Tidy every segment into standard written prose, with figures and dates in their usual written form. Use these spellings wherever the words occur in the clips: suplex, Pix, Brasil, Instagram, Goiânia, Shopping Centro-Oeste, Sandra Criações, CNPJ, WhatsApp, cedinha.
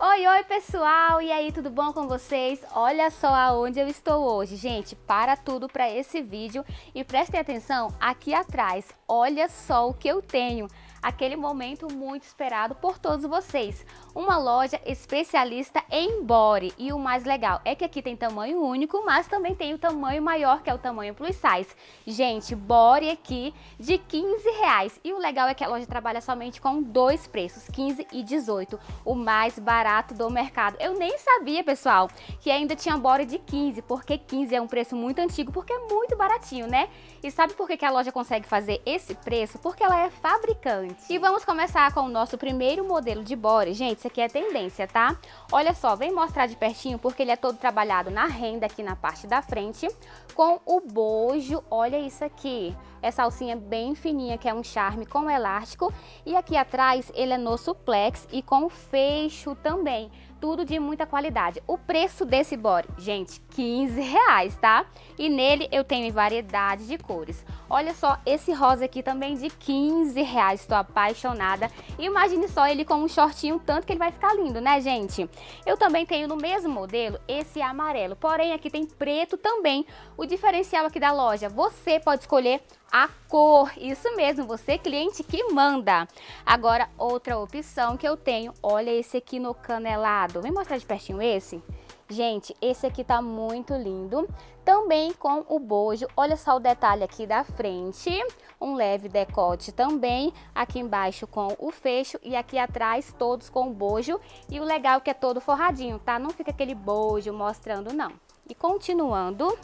Oi pessoal, e aí, tudo bom com vocês? Olha só aonde eu estou hoje, gente, para tudo para esse vídeo e prestem atenção aqui atrás, olha só o que eu tenho, aquele momento muito esperado por todos vocês, uma loja especialista em body e o mais legal é que aqui tem tamanho único, mas também tem o tamanho maior que é o tamanho plus size, gente, body aqui de R$15 e o legal é que a loja trabalha somente com dois preços, 15 e 18, o mais barato do mercado. Eu nem sabia, pessoal, que ainda tinha body de 15, porque 15 é um preço muito antigo, porque é muito baratinho, né? E sabe por que a loja consegue fazer esse preço? Porque ela é fabricante. E vamos começar com o nosso primeiro modelo de body. Gente, isso aqui é tendência, tá? Olha só, vem mostrar de pertinho, porque ele é todo trabalhado na renda aqui na parte da frente, com o bojo, olha isso aqui. Essa alcinha bem fininha, que é um charme com elástico. E aqui atrás, ele é no suplex e com fecho também. Tudo de muita qualidade. O preço desse body, gente, R$15, tá? E nele eu tenho variedade de cores. Olha só, esse rosa aqui também de R$15, tô apaixonada. Imagine só ele com um shortinho, tanto que ele vai ficar lindo, né, gente? Eu também tenho no mesmo modelo esse amarelo, porém aqui tem preto também. O diferencial aqui da loja, você pode escolher a cor, isso mesmo, você cliente que manda. Agora, outra opção que eu tenho, olha esse aqui no canelado. Vem mostrar de pertinho esse? Gente, esse aqui tá muito lindo. Também com o bojo, olha só o detalhe aqui da frente. Um leve decote também, aqui embaixo com o fecho e aqui atrás todos com o bojo. E o legal é que é todo forradinho, tá? Não fica aquele bojo mostrando, não. E continuando...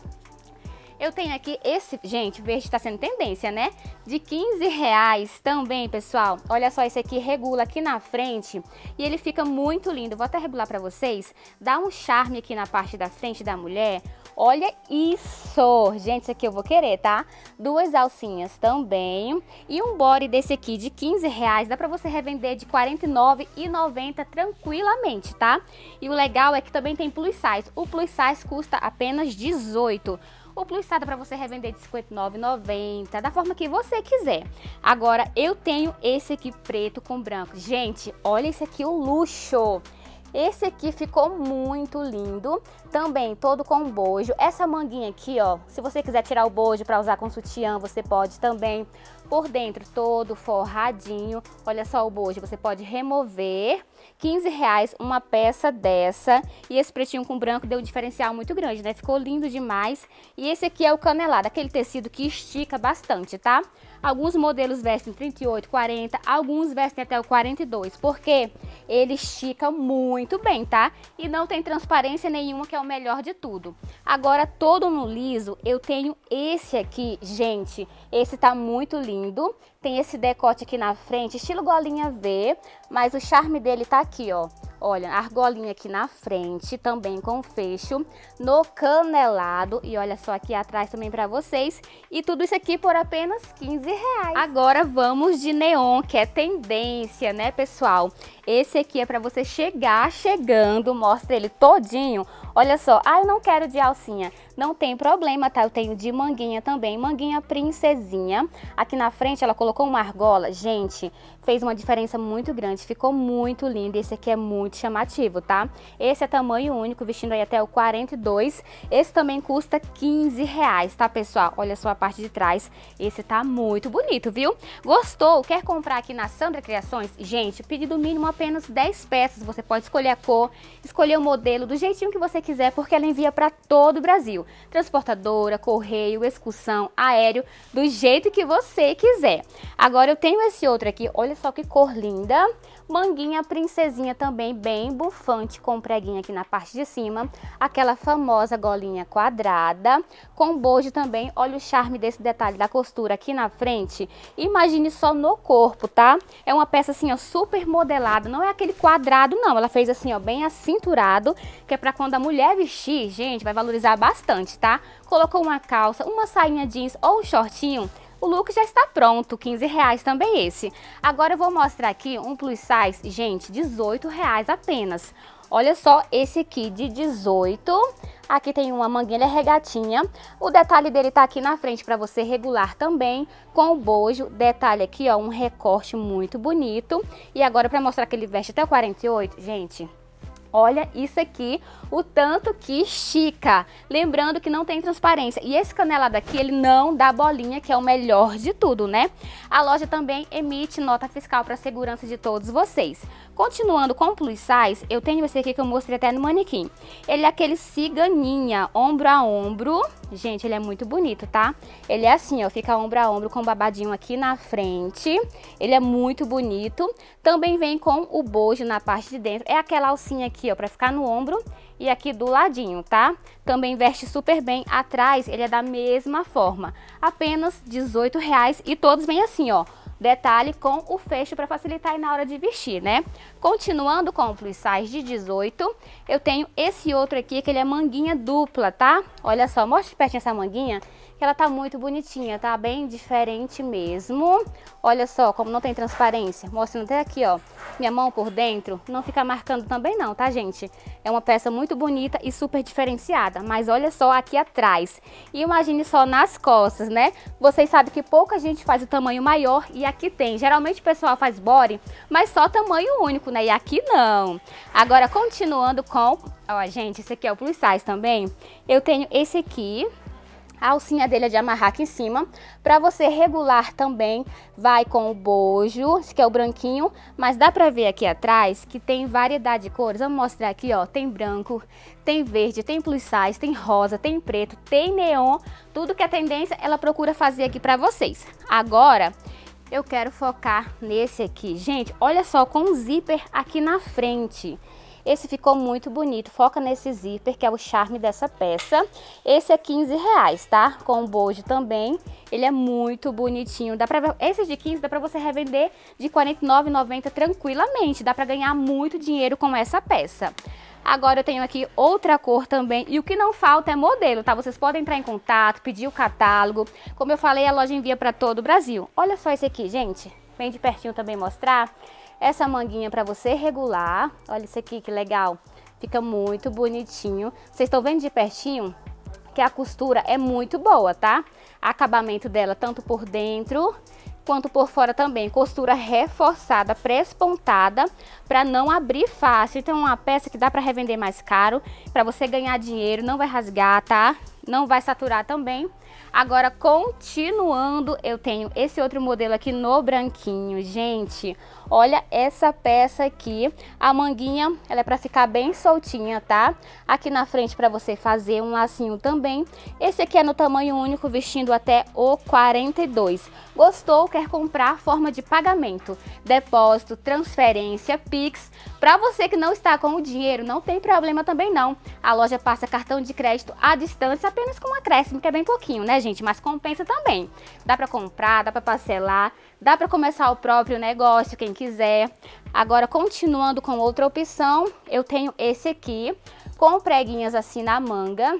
Eu tenho aqui esse, gente, verde tá sendo tendência, né? De R$15 também, pessoal. Olha só, esse aqui regula aqui na frente e ele fica muito lindo. Vou até regular pra vocês. Dá um charme aqui na parte da frente da mulher. Olha isso! Gente, isso aqui eu vou querer, tá? Duas alcinhas também. E um body desse aqui de R$15. Dá pra você revender de R$49,90 tranquilamente, tá? E o legal é que também tem plus size. O plus size custa apenas R$18. O plus size para você revender de R$59,90, da forma que você quiser. Agora, eu tenho esse aqui preto com branco. Gente, olha esse aqui, o luxo. Esse aqui ficou muito lindo, também todo com bojo. Essa manguinha aqui, ó, se você quiser tirar o bojo para usar com sutiã, você pode também. Por dentro, todo forradinho. Olha só o bojo, você pode remover. R$15 uma peça dessa. E esse pretinho com branco deu um diferencial muito grande, né? Ficou lindo demais. E esse aqui é o canelado, aquele tecido que estica bastante, tá? Alguns modelos vestem 38, 40, alguns vestem até o 42, porque ele estica muito bem, tá? E não tem transparência nenhuma, que é o melhor de tudo. Agora, todo no liso, eu tenho esse aqui, gente. Esse tá muito lindo. Tem esse decote aqui na frente, estilo golinha V, mas o charme dele tá aqui, ó. Olha, a argolinha aqui na frente, também com fecho, no canelado. E olha só aqui atrás também pra vocês. E tudo isso aqui por apenas R$15. Agora vamos de neon, que é tendência, né, pessoal? Esse aqui é pra você chegar chegando, mostra ele todinho. Olha só, eu não quero de alcinha. Não tem problema, tá? Eu tenho de manguinha também, manguinha princesinha. Aqui na frente ela colocou uma argola. Gente, fez uma diferença muito grande, ficou muito lindo. Esse aqui é muito chamativo, tá? Esse é tamanho único, vestindo aí até o 42. Esse também custa R$15, tá, pessoal? Olha só a parte de trás. Esse tá muito bonito, viu? Gostou? Quer comprar aqui na Sandra Criações? Gente, pedido mínimo apenas 10 peças. Você pode escolher a cor, escolher o modelo, do jeitinho que você quiser, porque ela envia para todo o Brasil. Transportadora, correio, excursão, aéreo, do jeito que você quiser. Agora eu tenho esse outro aqui. Olha só que cor linda. Manguinha princesinha também, bem bufante, com preguinha aqui na parte de cima. Aquela famosa golinha quadrada, com bojo também. Olha o charme desse detalhe da costura aqui na frente. Imagine só no corpo, tá? É uma peça assim, ó, super modelada. Não é aquele quadrado, não. Ela fez assim, ó, bem acinturado, que é pra quando a mulher vestir, gente, vai valorizar bastante, tá? Colocou uma calça, uma sainha jeans ou um shortinho, o look já está pronto, R$15 também esse. Agora eu vou mostrar aqui um plus size, gente, R$18 apenas. Olha só esse aqui de 18, aqui tem uma manguinha, ele é regatinha. O detalhe dele tá aqui na frente para você regular também, com o bojo. Detalhe aqui, ó, um recorte muito bonito. E agora para mostrar que ele veste até o 48, gente... Olha isso aqui, o tanto que chica. Lembrando que não tem transparência. E esse canelado aqui, ele não dá bolinha, que é o melhor de tudo, né? A loja também emite nota fiscal para segurança de todos vocês. Continuando com o plus size, eu tenho esse aqui que eu mostrei até no manequim. Ele é aquele ciganinha, ombro a ombro. Gente, ele é muito bonito, tá? Ele é assim, ó, fica ombro a ombro com babadinho aqui na frente. Ele é muito bonito. Também vem com o bojo na parte de dentro. É aquela alcinha aqui, ó, pra ficar no ombro e aqui do ladinho, tá? Também veste super bem. Atrás, ele é da mesma forma. Apenas R$18,00 e todos vêm assim, ó. Detalhe com o fecho para facilitar aí na hora de vestir, né? Continuando com o plus size de 18, eu tenho esse outro aqui, que ele é manguinha dupla, tá? Olha só, mostra de pertinho essa manguinha, que ela tá muito bonitinha, tá? Bem diferente mesmo. Olha só, como não tem transparência, mostrando até aqui, ó, minha mão por dentro, não fica marcando também não, tá, gente? É uma peça muito bonita e super diferenciada, mas olha só aqui atrás. E imagine só nas costas, né? Vocês sabem que pouca gente faz o tamanho maior e aqui tem. Geralmente o pessoal faz body, mas só tamanho único, né? E aqui não. Agora, continuando com... Ó, gente, esse aqui é o plus size também. Eu tenho esse aqui. A alcinha dele é de amarrar aqui em cima. Pra você regular também, vai com o bojo. Esse aqui é o branquinho. Mas dá pra ver aqui atrás que tem variedade de cores. Vamos mostrar aqui, ó. Tem branco, tem verde, tem plus size, tem rosa, tem preto, tem neon. Tudo que a tendência, ela procura fazer aqui pra vocês. Agora... eu quero focar nesse aqui. Gente, olha só, com um zíper aqui na frente. Esse ficou muito bonito. Foca nesse zíper, que é o charme dessa peça. Esse é R$15,00, tá? Com bojo também. Ele é muito bonitinho. Dá pra... esse de 15 dá pra você revender de R$49,90 tranquilamente. Dá pra ganhar muito dinheiro com essa peça. Agora eu tenho aqui outra cor também, e o que não falta é modelo, tá? Vocês podem entrar em contato, pedir o catálogo. Como eu falei, a loja envia para todo o Brasil. Olha só esse aqui, gente. Vem de pertinho também mostrar. Essa manguinha para você regular. Olha isso aqui, que legal. Fica muito bonitinho. Vocês estão vendo de pertinho que a costura é muito boa, tá? Acabamento dela tanto por dentro... quanto por fora também, costura reforçada, pré-espontada, para não abrir fácil. Então é uma peça que dá para revender mais caro, para você ganhar dinheiro, não vai rasgar, tá? Não vai saturar também. Agora, continuando, eu tenho esse outro modelo aqui no branquinho. Gente, olha essa peça aqui. A manguinha, ela é pra ficar bem soltinha, tá? Aqui na frente pra você fazer um lacinho também. Esse aqui é no tamanho único, vestindo até o 42. Gostou? Quer comprar? Forma de pagamento: depósito, transferência, Pix. Pra você que não está com o dinheiro, não tem problema também não. A loja passa cartão de crédito à distância, apenas com um acréscimo, que é bem pouquinho, né, gente? Mas compensa também. Dá pra comprar, dá pra parcelar, dá pra começar o próprio negócio, quem quiser. Agora, continuando com outra opção, eu tenho esse aqui, com preguinhas assim na manga.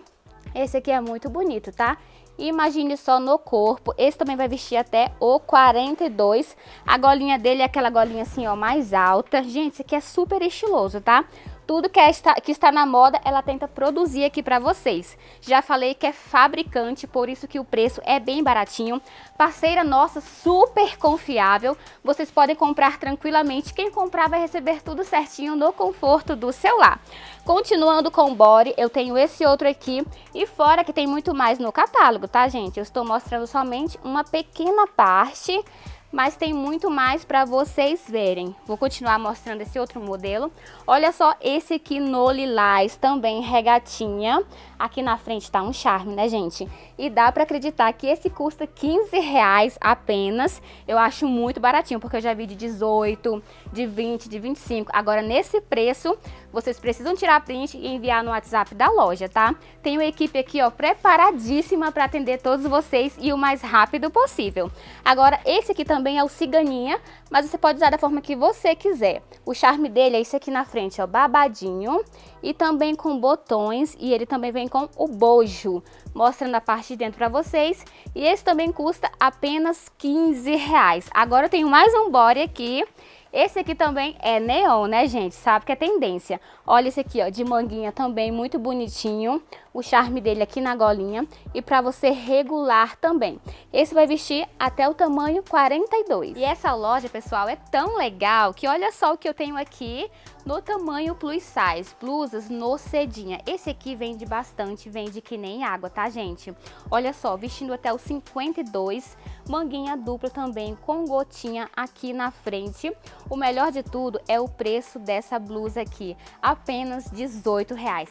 Esse aqui é muito bonito, tá? Imagine só no corpo. Esse também vai vestir até o 42. A golinha dele é aquela golinha assim, ó, mais alta. Gente, esse aqui é super estiloso, tá? Tudo que está na moda, ela tenta produzir aqui pra vocês. Já falei que é fabricante, por isso que o preço é bem baratinho. Parceira nossa, super confiável. Vocês podem comprar tranquilamente. Quem comprar vai receber tudo certinho no conforto do seu lar. Continuando com o body, eu tenho esse outro aqui. E fora que tem muito mais no catálogo, tá, gente? Eu estou mostrando somente uma pequena parte, mas tem muito mais para vocês verem. Vou continuar mostrando esse outro modelo. Olha só esse aqui no lilás, também regatinha. Aqui na frente tá um charme, né, gente? E dá para acreditar que esse custa R$15,00 apenas. Eu acho muito baratinho, porque eu já vi de 18, de 20, de 25. Agora, nesse preço, vocês precisam tirar print e enviar no WhatsApp da loja, tá? Tem uma equipe aqui, ó, preparadíssima para atender todos vocês e o mais rápido possível. Agora, esse aqui também é o ciganinha, mas você pode usar da forma que você quiser. O charme dele é esse aqui na frente, ó, babadinho, e também com botões, e ele também vem com o bojo, mostrando a parte de dentro pra vocês. E esse também custa apenas R$15,00. Agora eu tenho mais um body aqui. Esse aqui também é neon, né, gente? Sabe que é tendência. Olha esse aqui, ó, de manguinha também, muito bonitinho. o charme dele aqui na golinha e para você regular também. Esse vai vestir até o tamanho 42. E essa loja, pessoal, é tão legal que olha só o que eu tenho aqui no tamanho plus size, blusas no cedinha. Esse aqui vende bastante, vende que nem água, tá, gente? Olha só, vestindo até o 52, manguinha dupla também com gotinha aqui na frente. O melhor de tudo é o preço dessa blusa aqui, apenas R$18.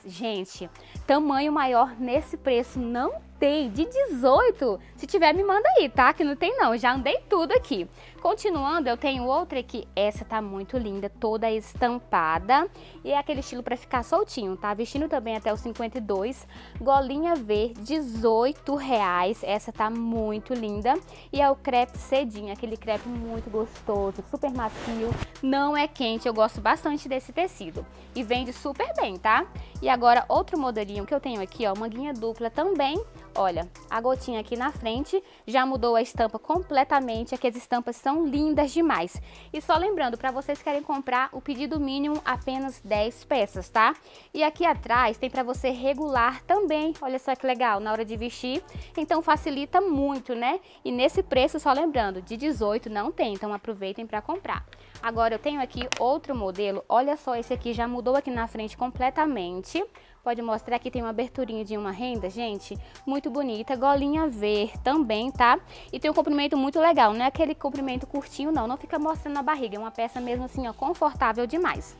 Gente, tamanho maior nesse preço não tem, de 18. Se tiver, me manda aí, tá? Que não tem não, já andei tudo aqui. Continuando, eu tenho outra aqui, essa tá muito linda, toda estampada. E é aquele estilo pra ficar soltinho, tá? Vestindo também até o 52, golinha V, R$18. Essa tá muito linda. E é o crepe cedinha, aquele crepe muito gostoso, super macio, não é quente, eu gosto bastante desse tecido. E vende super bem, tá? E agora, outro modelinho que eu tenho aqui, ó, manguinha dupla também. Olha, a gotinha aqui na frente já mudou a estampa completamente, aqui as estampas são lindas demais. E só lembrando, para vocês que querem comprar, o pedido mínimo apenas 10 peças, tá? E aqui atrás tem para você regular também, olha só que legal, na hora de vestir, então facilita muito, né? E nesse preço, só lembrando, de 18 não tem, então aproveitem para comprar. Agora eu tenho aqui outro modelo, olha só, esse aqui já mudou aqui na frente completamente. Pode mostrar que tem uma aberturinha de uma renda, gente, muito bonita, golinha V também, tá? E tem um comprimento muito legal, não é aquele comprimento curtinho não, não fica mostrando a barriga, é uma peça mesmo assim, ó, confortável demais.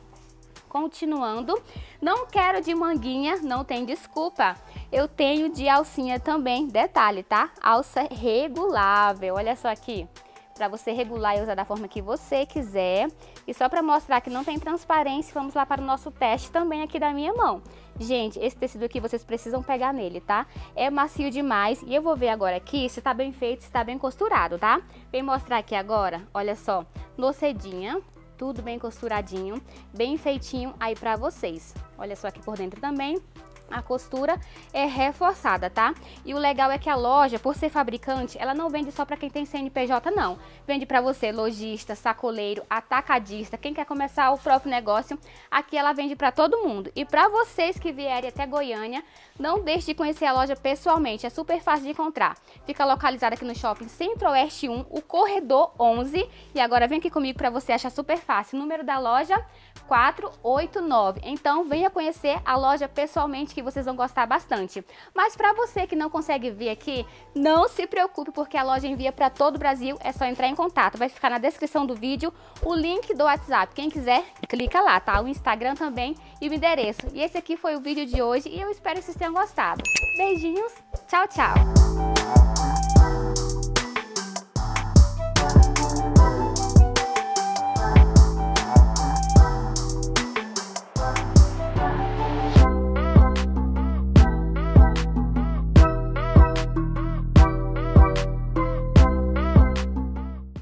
Continuando, não quero de manguinha, não tem desculpa. Eu tenho de alcinha também, detalhe, tá? Alça regulável, olha só aqui. Para você regular e usar da forma que você quiser. E só para mostrar que não tem transparência, vamos lá para o nosso teste também aqui da minha mão. Gente, esse tecido aqui vocês precisam pegar nele, tá? É macio demais e eu vou ver agora aqui se tá bem feito, se tá bem costurado, tá? Vem mostrar aqui agora, olha só, no cedinha, tudo bem costuradinho, bem feitinho aí para vocês. Olha só aqui por dentro também. A costura é reforçada, tá? E o legal é que a loja, por ser fabricante, ela não vende só para quem tem CNPJ, não. Vende para você, lojista, sacoleiro, atacadista, quem quer começar o próprio negócio. Aqui ela vende para todo mundo. E para vocês que vierem até Goiânia, não deixe de conhecer a loja pessoalmente. É super fácil de encontrar. Fica localizada aqui no Shopping Centro-Oeste 1, o corredor 11. E agora vem aqui comigo para você achar super fácil. O número da loja 489. Então venha conhecer a loja pessoalmente, que vocês vão gostar bastante. Mas para você que não consegue vir aqui, não se preocupe, porque a loja envia para todo o Brasil, é só entrar em contato. Vai ficar na descrição do vídeo o link do WhatsApp. Quem quiser, clica lá, tá? O Instagram também e o endereço. E esse aqui foi o vídeo de hoje e eu espero que vocês tenham gostado. Beijinhos, tchau, tchau!